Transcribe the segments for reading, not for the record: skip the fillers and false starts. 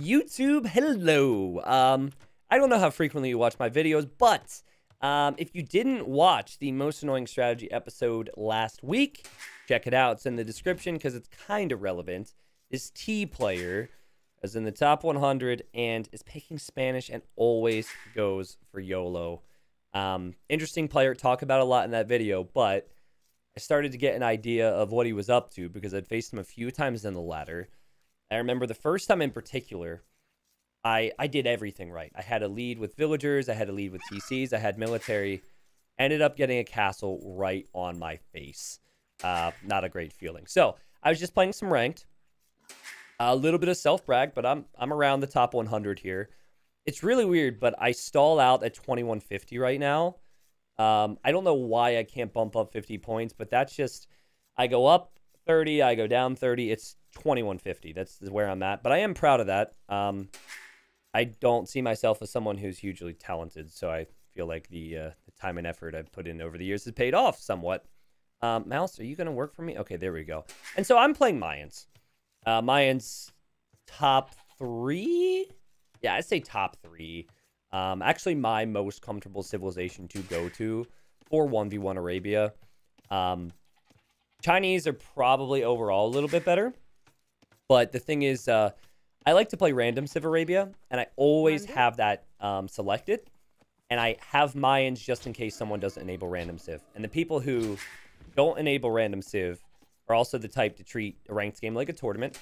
YouTube, hello. I don't know how frequently you watch my videos, but if you didn't watch the most annoying strategy episode last week, check it out. It's in the description because it's kind of relevant. This T player is in the top 100 and is picking Spanish and always goes for YOLO. Interesting player, talk about a lot in that video, but I started to get an idea of what he was up to because I'd faced him a few times in the ladder. I remember the first time in particular, I did everything right. I had a lead with villagers. I had a lead with TCs. I had military. Ended up getting a castle right on my face. Not a great feeling. So I was just playing some ranked. A little bit of self-brag, but I'm around the top 100 here. It's really weird, but I stall out at 2150 right now. I don't know why I can't bump up 50 points, but that's just... I go up 30, I go down 30. It's 2150. That's where I'm at. But I am proud of that. I don't see myself as someone who's hugely talented, so I feel like the time and effort I've put in over the years has paid off somewhat. Mouse, are you going to work for me? Okay, there we go. And so I'm playing Mayans. Mayans top 3? Yeah, I'd say top 3. Actually, my most comfortable civilization to go to for 1v1 Arabia. Chinese are probably overall a little bit better. But the thing is, I like to play random Civ Arabia, and I always have that selected. And I have Mayans just in case someone doesn't enable random Civ. And the people who don't enable random Civ are also the type to treat a ranked game like a tournament.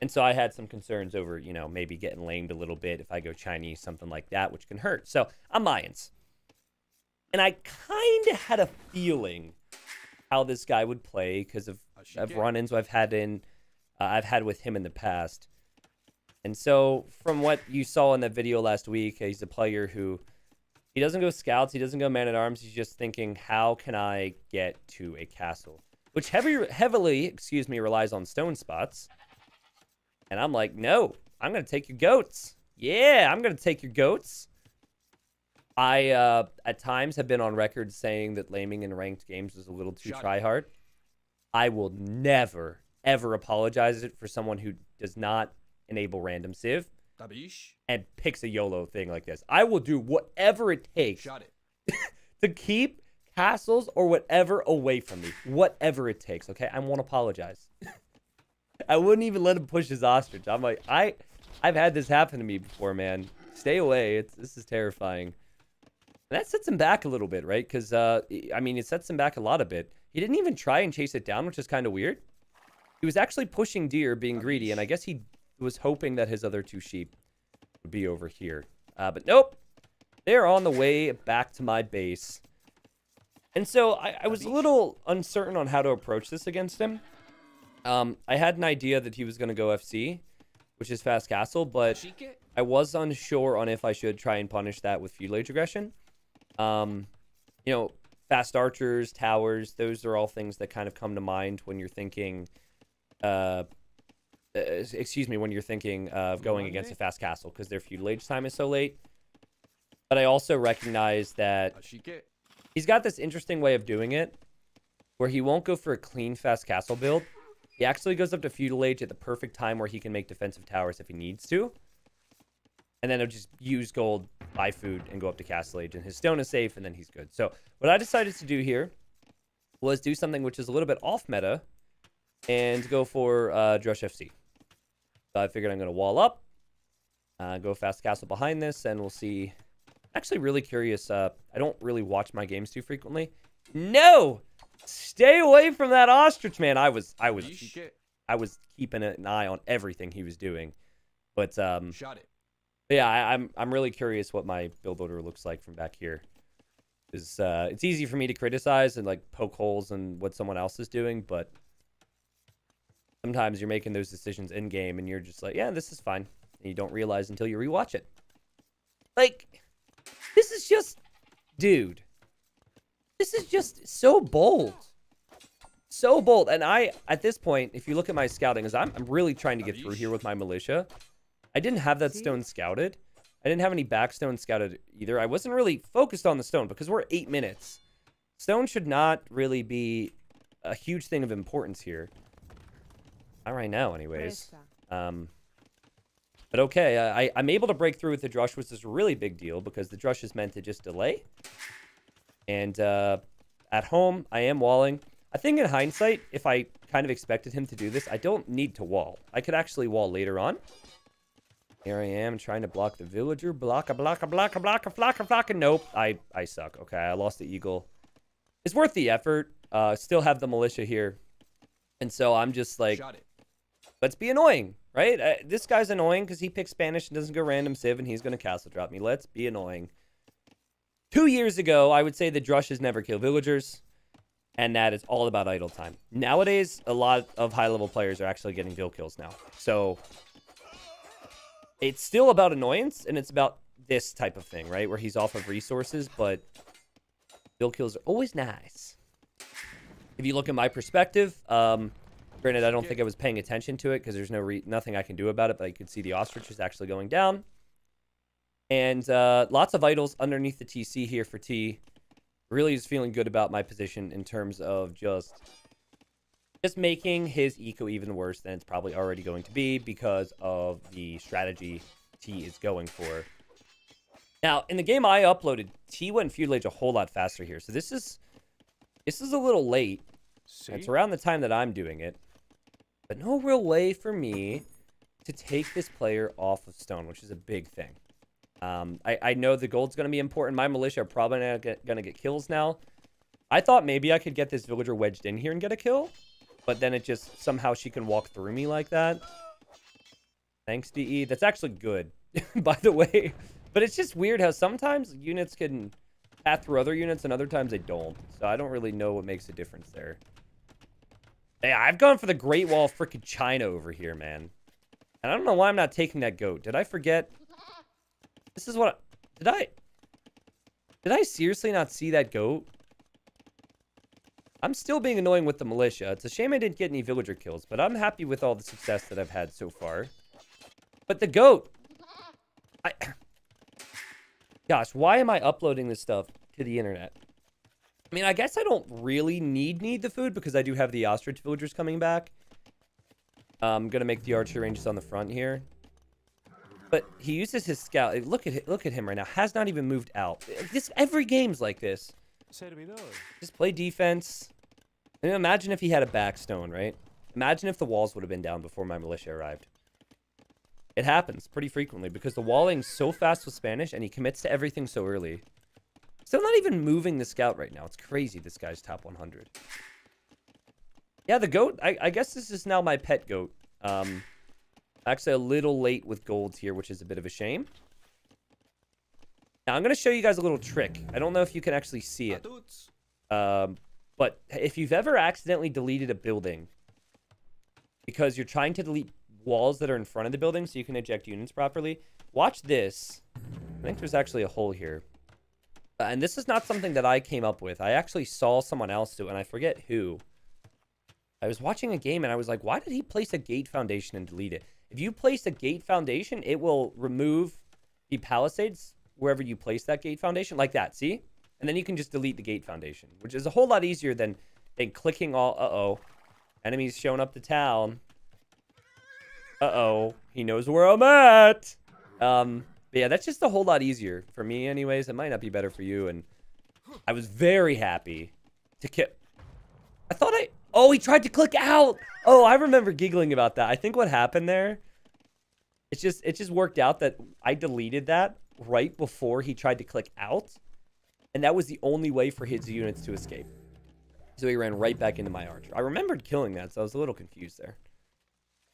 And so I had some concerns over, you know, maybe getting lamed a little bit if I go Chinese, something like that, which can hurt. So I'm Mayans. And I kind of had a feeling how this guy would play because of run-ins I've had with him in the past. And so from what you saw in that video last week, he's a player who... He doesn't go scouts. He doesn't go man-at-arms. He's just thinking, how can I get to a castle? Which heavily relies on stone spots. And I'm like, no, I'm going to take your goats. Yeah, I'm going to take your goats. I, at times, have been on record saying that laming in ranked games is a little too tryhard. I will never, ever apologize for someone who does not enable random Civ and picks a YOLO thing like this. I will do whatever it takes to keep castles or whatever away from me. Whatever it takes, okay? I won't apologize. I wouldn't even let him push his ostrich. I'm like, I've had this happen to me before, man. Stay away. This is terrifying. And that sets him back a little bit, right? Because, I mean, it sets him back a lot a bit. He didn't even try and chase it down, which is kind of weird. He was actually pushing deer, being greedy, and I guess he was hoping that his other two sheep would be over here. But nope. They're on the way back to my base. And so I was a little uncertain on how to approach this against him. I had an idea that he was going to go FC, which is fast castle, but I was unsure on if I should try and punish that with feudal age aggression. You know, fast archers, towers, those are all things that kind of come to mind when you're thinking, of going against a fast castle because their feudal age time is so late. But I also recognize that he's got this interesting way of doing it where he won't go for a clean fast castle build. He actually goes up to feudal age at the perfect time where he can make defensive towers if he needs to. And then he'll just use gold, buy food, and go up to castle age. And his stone is safe, and then he's good. So what I decided to do here was do something which is a little bit off meta and go for Drush FC. So I figured I'm going to wall up, go fast castle behind this, and we'll see. Actually really curious. I don't really watch my games too frequently. No! Stay away from that ostrich, man. I was keeping an eye on everything he was doing, but yeah, I'm really curious what my build order looks like from back here. Is it's easy for me to criticize and like poke holes in what someone else is doing, but sometimes you're making those decisions in game and you're just like, yeah, this is fine, and you don't realize until you rewatch it. Like, this is just, dude. This is just so bold. So bold. And I, at this point, if you look at my scouting, as I'm really trying to get through here with my militia. I didn't have that stone scouted. I didn't have any back stone scouted either. I wasn't really focused on the stone because we're 8 minutes. Stone should not really be a huge thing of importance here. Not right now, anyways. But okay, I'm able to break through with the Drush, which is a really big deal because the Drush is meant to just delay. And at home, I am walling. I think in hindsight, if I kind of expected him to do this, I don't need to wall. I could actually wall later on. Here I am trying to block the villager. Blocka. Nope, I suck. Okay, I lost the eagle. It's worth the effort. Still have the militia here. And so I'm just like, let's be annoying, right? This guy's annoying because he picks Spanish and doesn't go random civ, and he's going to castle drop me. Let's be annoying. 2 years ago, I would say the Drushes never kill villagers, and that is all about idle time. Nowadays, a lot of high-level players are actually getting vill kills now. So it's still about annoyance, and it's about this type of thing, right? Where he's off of resources, but vill kills are always nice. If you look at my perspective, granted, I don't think I was paying attention to it because there's nothing I can do about it, but I could see the ostrich is actually going down. And lots of vitals underneath the TC here for T. Really is feeling good about my position in terms of just making his eco even worse than it's probably already going to be because of the strategy T is going for. Now, in the game I uploaded, T went Feudal Age a whole lot faster here. So this is a little late. See? It's around the time that I'm doing it. But no real way for me to take this player off of stone, which is a big thing. I know the gold's going to be important. My militia are probably not going to get kills now. I thought maybe I could get this villager wedged in here and get a kill. But then it just, somehow she can walk through me like that. Thanks, DE. That's actually good, by the way. But it's just weird how sometimes units can path through other units and other times they don't. So I don't really know what makes a difference there. Yeah, I've gone for the Great Wall of freaking China over here, man. And I don't know why I'm not taking that goat. Did I forget? This is what did I seriously not see that goat? I'm still being annoying with the militia. It's a shame I didn't get any villager kills, but I'm happy with all the success that I've had so far. But the goat, gosh, why am I uploading this stuff to the internet? I mean, I guess I don't really need the food because I do have the ostrich villagers coming back. I'm gonna make the archer ranges on the front here. But he uses his scout. Look at him right now. Has not even moved out. Every game's like this. Just play defense. I mean, imagine if he had a backstone, right? Imagine if the walls would have been down before my militia arrived. It happens pretty frequently because the walling's so fast with Spanish and he commits to everything so early. Still not even moving the scout right now. It's crazy. This guy's top 100. Yeah, the goat. I guess this is now my pet goat. Actually, a little late with golds here, which is a bit of a shame. Now, I'm going to show you guys a little trick. I don't know if you can actually see it. But if you've ever accidentally deleted a building, because you're trying to delete walls that are in front of the building so you can eject units properly, watch this. I think there's actually a hole here. And this is not something that I came up with. I actually saw someone else do it, and I forget who. I was watching a game, and I was like, why did he place a gate foundation and delete it? If you place a gate foundation, it will remove the palisades wherever you place that gate foundation, like that, see? And then you can just delete the gate foundation, which is a whole lot easier than clicking all... Uh-oh. Enemies showing up to town. Uh-oh. He knows where I'm at. But yeah, that's just a whole lot easier for me anyways. It might not be better for you, and I was very happy to I thought I... Oh, he tried to click out. Oh, I remember giggling about that. I think what happened there, it just worked out that I deleted that right before he tried to click out. And that was the only way for his units to escape. So he ran right back into my archer. I remembered killing that, so I was a little confused there.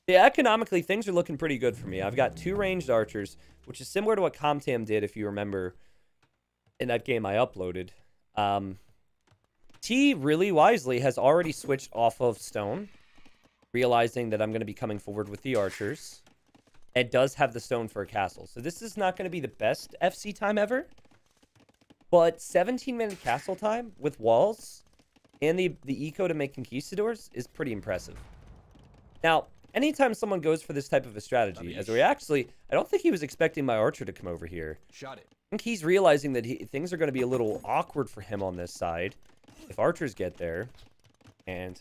Yeah, economically, things are looking pretty good for me. I've got 2 ranged archers, which is similar to what Comtam did, if you remember, in that game I uploaded. T really wisely has already switched off of stone, realizing that I'm going to be coming forward with the archers. It does have the stone for a castle. So this is not going to be the best FC time ever. But 17-minute castle time with walls and the eco to make conquistadors is pretty impressive. Now, anytime someone goes for this type of a strategy, as we actually... I don't think he was expecting my archer to come over here. Shot it. I think he's realizing that things are going to be a little awkward for him on this side. If archers get there, and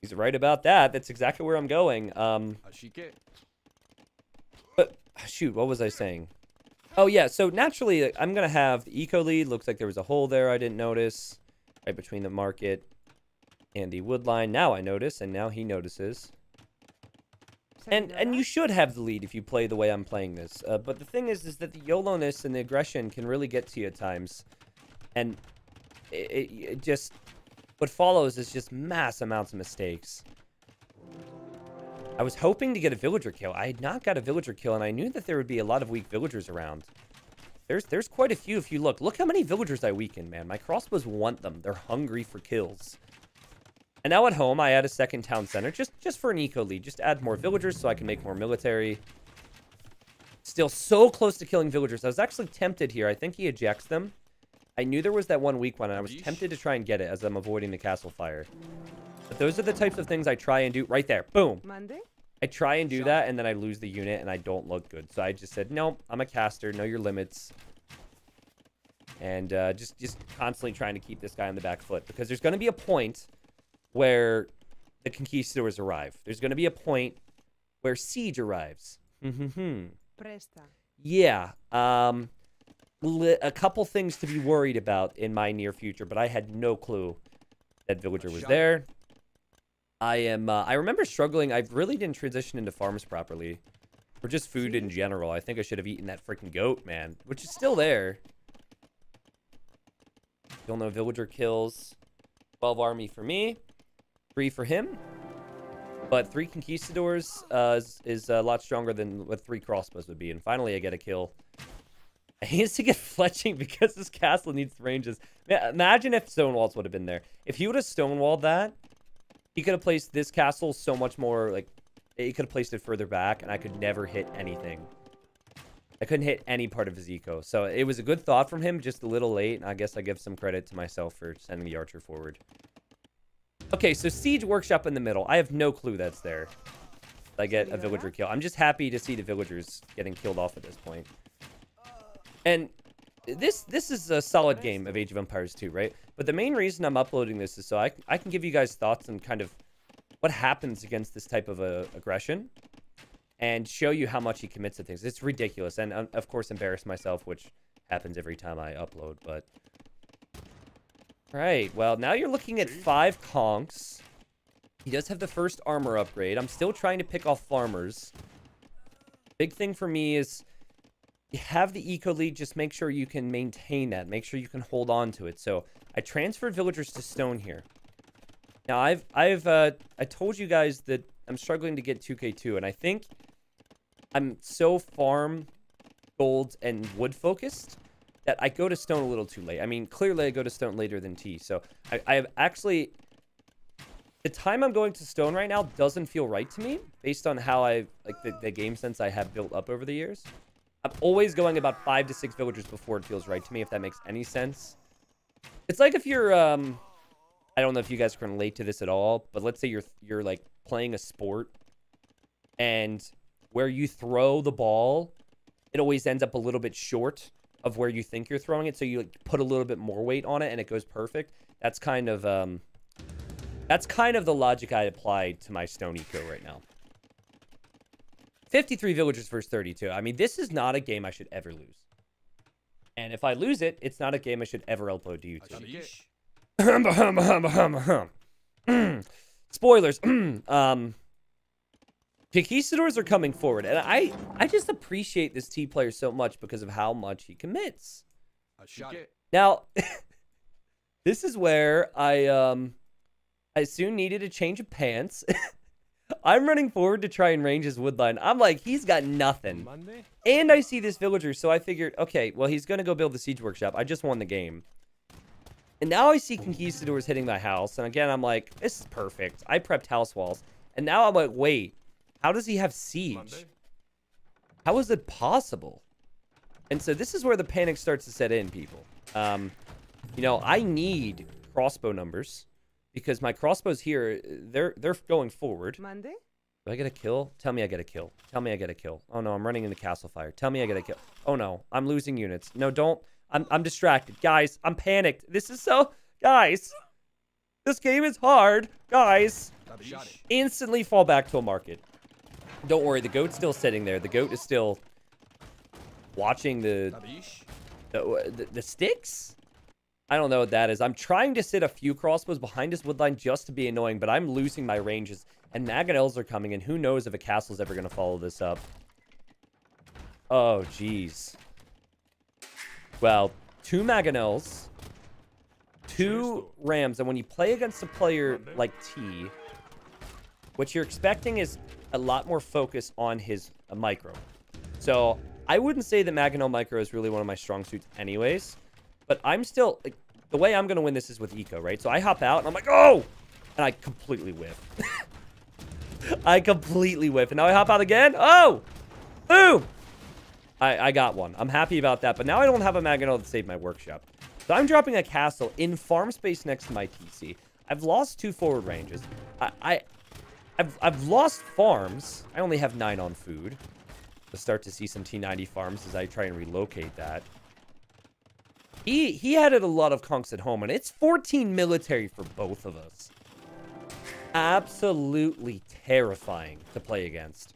he's right about that, that's exactly where I'm going. But shoot, what was I saying? Oh, yeah, so naturally, I'm going to have the eco lead. Looks like there was a hole there I didn't notice. Right between the market and the wood line. Now I notice, and now he notices. And you should have the lead if you play the way I'm playing this. But the thing is that the YOLO-ness and the aggression can really get to you at times. And it just... What follows is just mass amounts of mistakes. I was hoping to get a villager kill. I had not got a villager kill, and I knew that there would be a lot of weak villagers around. There's quite a few if you look. Look how many villagers I weakened, man. My crossbows want them. They're hungry for kills. And now at home, I add a second town center just for an eco lead. Just add more villagers so I can make more military. Still so close to killing villagers. I was actually tempted here. I think he ejects them. I knew there was that one weak one, and I was tempted to try and get it as I'm avoiding the castle fire. But those are the types of things I try and do right there. Boom. Monday? I try and do that, and then I lose the unit, and I don't look good. So I just said, no, I'm a caster. Know your limits. And just constantly trying to keep this guy on the back foot. Because there's going to be a point where the conquistadors arrive. There's going to be a point where siege arrives. Presta. Yeah. A couple things to be worried about in my near future, but I had no clue that villager was there. I remember struggling. I really didn't transition into farms properly, or just food in general. I think I should have eaten that freaking goat, man, which is still there. Still no villager kills. 12 army for me, 3 for him, but 3 conquistadors is a lot stronger than what 3 crossbows would be. And finally, I get a kill. I used to get fletching because this castle needs ranges. Imagine if Stonewalls would have been there. If he would have Stonewalled that, he could have placed this castle so much more, like, he could have placed it further back, and I could never hit anything. I couldn't hit any part of his eco. So it was a good thought from him, just a little late, and I guess I give some credit to myself for sending the archer forward. Okay, so Siege Workshop in the middle. I have no clue that's there. I get a villager kill. I'm just happy to see the villagers getting killed off at this point. And this is a solid game of Age of Empires 2, right? But the main reason I'm uploading this is so I can give you guys thoughts on kind of what happens against this type of aggression and show you how much he commits to things. It's ridiculous. And, of course, embarrass myself, which happens every time I upload. But all right. Well, now you're looking at 5 conks. He does have the first armor upgrade. I'm still trying to pick off farmers. Big thing for me is... You have the eco lead, just make sure you can maintain that. Make sure you can hold on to it. So I transferred villagers to stone here. Now I told you guys that I'm struggling to get 2K2, and I think I'm so farm, gold, and wood focused that I go to stone a little too late. I mean, clearly I go to stone later than T. So I have actually the time I'm going to stone right now doesn't feel right to me based on how I like the game sense I have built up over the years. I'm always going about 5 to 6 villagers before it feels right to me, if that makes any sense. It's like if you're, I don't know if you guys can relate to this at all, but let's say you're like playing a sport, and where you throw the ball, it always ends up a little bit short of where you think you're throwing it, so you like, put a little bit more weight on it, and it goes perfect. That's kind of the logic I applied to my stone eco right now. 53 villagers versus 32. I mean, this is not a game I should ever lose. And if I lose it, it's not a game I should ever upload to YouTube. Spoilers. Conquistadors are coming forward. And I just appreciate this T player so much because of how much he commits. Now, this is where I soon needed a change of pants. I'm running forward to try and range his woodline. I'm like, he's got nothing. Monday? And I see this villager, so I figured, okay, well, he's going to go build the siege workshop. I just won the game. And now I see conquistadors hitting my house. And again, I'm like, this is perfect. I prepped house walls. And now I'm like, wait, how does he have siege? Monday? How is it possible? And so this is where the panic starts to set in, people. You know, I need crossbow numbers. Because my crossbows here, they're going forward. Monday? Do I get a kill? Tell me I get a kill. Tell me I get a kill. Oh, no, I'm running into castle fire. Tell me I get a kill. Oh, no, I'm losing units. No, don't. I'm distracted. Guys, I'm panicked. This is so... Guys, this game is hard. Guys, instantly fall back to a market. Don't worry, the goat's still sitting there. The goat is still watching the sticks. I don't know what that is. I'm trying to sit a few crossbows behind his woodline just to be annoying, but I'm losing my ranges. And Mangonels are coming, and who knows if a castle's ever going to follow this up. Oh, jeez. Well, 2 Mangonels, 2 Rams, and when you play against a player like T, what you're expecting is a lot more focus on his micro. So I wouldn't say that Mangonel micro is really one of my strong suits anyways, but I'm still, like, the way I'm going to win this is with eco, right? So I hop out, and I'm like, oh! And I completely whiff. I completely whiff. And now I hop out again. Oh! Boom! I got one. I'm happy about that. But now I don't have a Mangonel to save my workshop. So I'm dropping a castle in farm space next to my TC. I've lost 2 forward ranges. I've lost farms. I only have 9 on food. We'll start to see some T90 farms as I try and relocate that. He added a lot of conks at home, and it's 14 military for both of us. Absolutely terrifying to play against.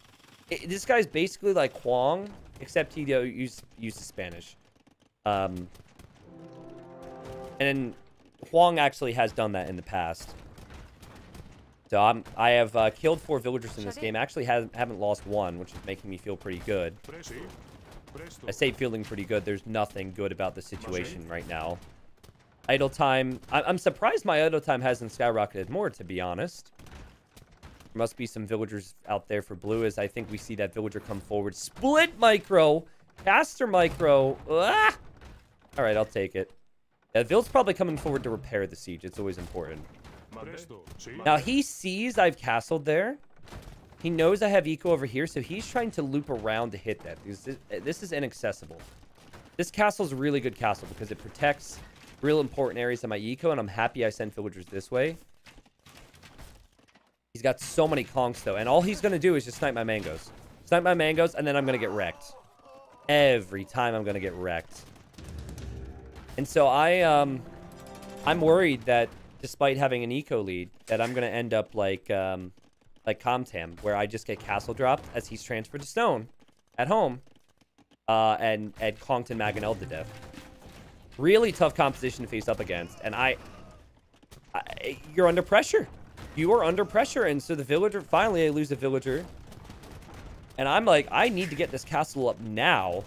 This guy's basically like Huang, except he uses Spanish. And Huang actually has done that in the past. So I have killed 4 villagers in this game. Actually, haven't lost 1, which is making me feel pretty good. I say feeling pretty good. There's nothing good about the situation right now. Idle time. I'm surprised my idle time hasn't skyrocketed more, to be honest. There must be some villagers out there for blue, as I think we see that villager come forward. Split micro. Caster micro. Ah! All right, I'll take it. That Vil's probably coming forward to repair the siege. It's always important. Now, he sees I've castled there. He knows I have eco over here, so he's trying to loop around to hit that. This is inaccessible. This castle's a really good castle because it protects real important areas of my eco, and I'm happy I sent villagers this way. He's got so many conks, though, and all he's going to do is just snipe my mangoes. Snipe my mangoes, and then I'm going to get wrecked. Every time I'm going to get wrecked. And so I'm worried that, despite having an eco lead, that I'm going to end up like Comtam, where I just get castle dropped as he's transferred to stone at home, and conked and Mangonel to death. Really tough composition to face up against, and you're under pressure. You are under pressure, and so the villager, finally I lose a villager, and I'm like, I need to get this castle up now.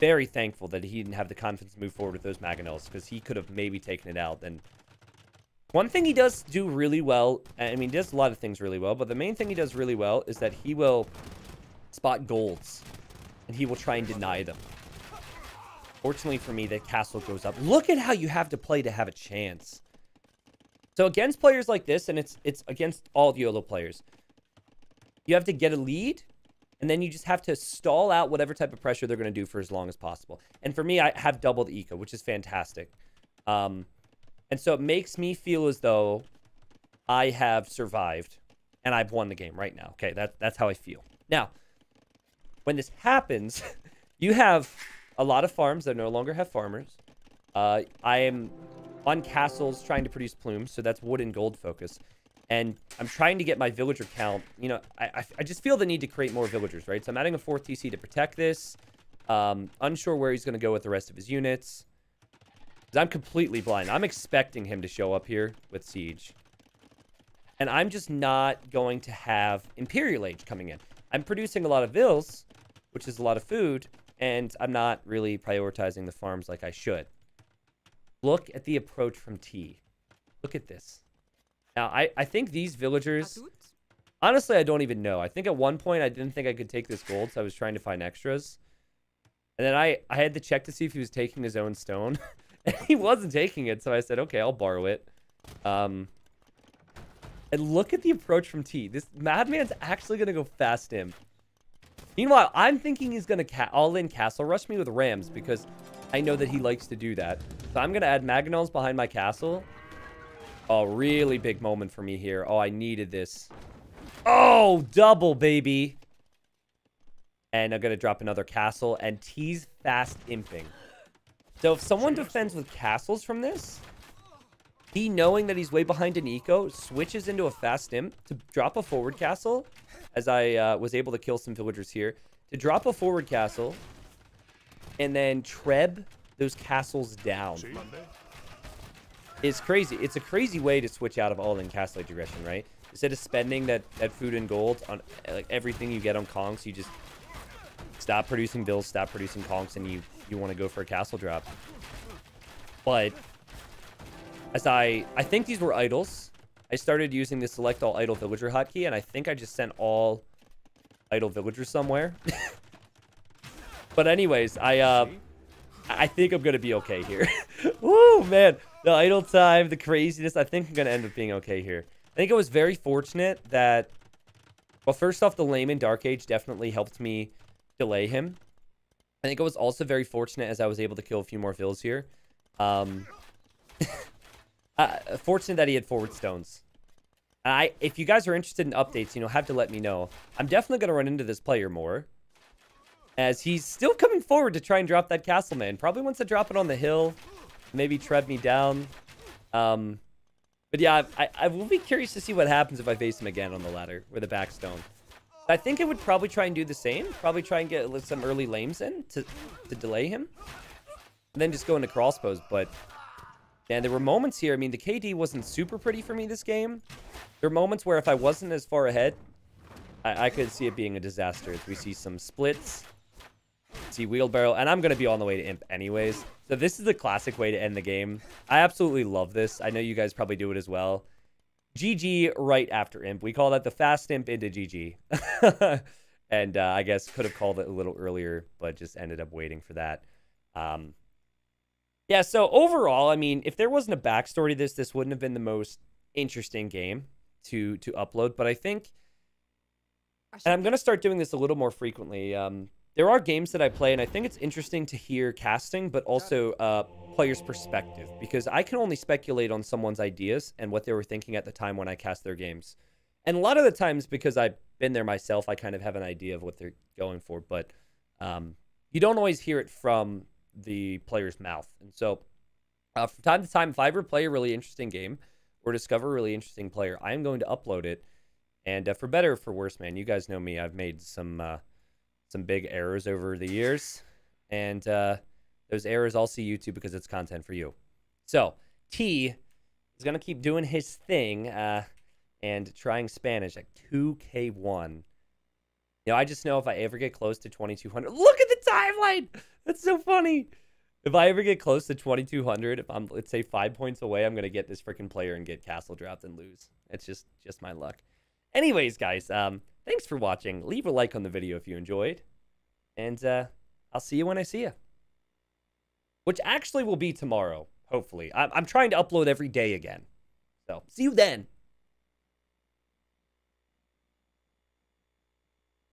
Very thankful that he didn't have the confidence to move forward with those Mangonels, because he could have maybe taken it out. And one thing he does do really well, I mean, he does a lot of things really well, but the main thing he does really well is that he will spot golds, and he will try and deny them. Fortunately for me, the castle goes up. Look at how you have to play to have a chance. So against players like this, and it's against all the YOLO players, you have to get a lead, and then you just have to stall out whatever type of pressure they're going to do for as long as possible. And for me, I have doubled eco, which is fantastic. And so it makes me feel as though I have survived and I've won the game right now. Okay, that's how I feel. Now, when this happens, you have a lot of farms that no longer have farmers. I am on castles trying to produce plumes, so that's wood and gold focus. And I'm trying to get my villager count. You know, I just feel the need to create more villagers, right? So I'm adding a 4th TC to protect this. Unsure where he's going to go with the rest of his units. I'm completely blind. I'm expecting him to show up here with siege, and I'm just not going to have Imperial Age coming in. I'm producing a lot of vills, which is a lot of food, and I'm not really prioritizing the farms like I should. Look at the approach from T. Look at this. Now, I think these villagers, honestly, I don't even know. I think at one point I didn't think I could take this gold, so I was trying to find extras, and then I had to check to see if he was taking his own stone. He wasn't taking it, so I said, okay, I'll borrow it. And look at the approach from T. This madman's actually going to go fast him. Meanwhile, I'm thinking he's going to all-in castle rush me with rams, because I know that he likes to do that. So I'm going to add Mangonels behind my castle. Oh, really big moment for me here. Oh, I needed this. Oh, double, baby. And I'm going to drop another castle, and T's fast imping. So if someone defends with castles from this, he, knowing that he's way behind an eco, switches into a fast imp to drop a forward castle, as I was able to kill some villagers here, to drop a forward castle, and then treb those castles down. It's crazy. It's a crazy way to switch out of all-in castle aggression, right? Instead of spending that food and gold on like everything you get on conchs, you just stop producing bills, stop producing conchs, and you want to go for a castle drop. But as I think these were idols. I started using the select all idle villager hotkey, and I think I just sent all idle villagers somewhere. But anyways, I think I'm gonna be okay here. Woo, man, the idle time, the craziness. I think I'm gonna end up being okay here. I think I was very fortunate that, well, first off, the layman dark age definitely helped me delay him. I think I was also very fortunate as I was able to kill a few more vills here. Fortunate that he had forward stones. If you guys are interested in updates, you know, have to let me know. I'm definitely gonna run into this player more, as he's still coming forward to try and drop that castle, man. Probably wants to drop it on the hill, maybe tread me down. But yeah, I will be curious to see what happens if I face him again on the ladder with a back stone. I think I would probably try and do the same. Probably try and get some early lames in to delay him, and then just go into crossbows. But man, there were moments here. I mean, the KD wasn't super pretty for me this game. There were moments where if I wasn't as far ahead, I could see it being a disaster. As we see some splits. See wheelbarrow, and I'm gonna be on the way to imp anyways, so this is the classic way to end the game. I absolutely love this. I know you guys probably do it as well. GG right after imp. We call that the fast imp into GG. And I guess could have called it a little earlier, but just ended up waiting for that. Yeah, so overall, I mean, if there wasn't a backstory to this wouldn't have been the most interesting game to upload. But I think, and I'm gonna start doing this a little more frequently, there are games that I play, and I think it's interesting to hear casting, but also players' perspective, because I can only speculate on someone's ideas and what they were thinking at the time when I cast their games. And a lot of the times, because I've been there myself, I kind of have an idea of what they're going for, but you don't always hear it from the player's mouth. And so from time to time, if I ever play a really interesting game or discover a really interesting player, I am going to upload it. And for better or for worse, man, you guys know me. I've made some big errors over the years, and those errors I'll see YouTube, because it's content for you. So T is gonna keep doing his thing and trying Spanish at 2K1. You know, I just know if I ever get close to 2200, look at the timeline, that's so funny. If I ever get close to 2200, if I'm, let's say, 5 points away, I'm gonna get this freaking player and get castle dropped and lose. It's just my luck. Anyways, guys, thanks for watching. Leave a like on the video if you enjoyed. And I'll see you when I see you. Which actually will be tomorrow, hopefully. I'm trying to upload every day again. So, see you then.